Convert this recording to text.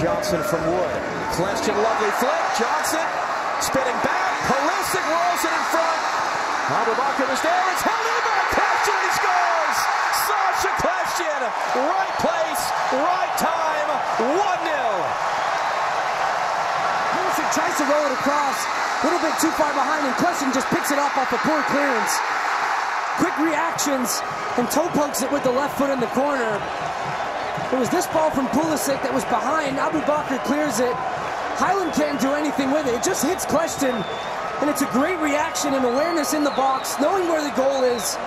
Johnson from Wood. Kljestan, lovely flip. Johnson spinning back. Pulisic rolls it in front. Abubakar is there. It's held in by Kljestan. He scores. Sacha Kljestan, right place, right time. 1-0. Pulisic tries to roll it across. A little bit too far behind, and Kljestan just picks it up off a poor clearance. Quick reactions and toe pokes it with the left foot in the corner. It was this ball from Pulisic that was behind. Abubakar clears it. Highland can't do anything with it. It just hits Kljestan, and it's a great reaction and awareness in the box, knowing where the goal is.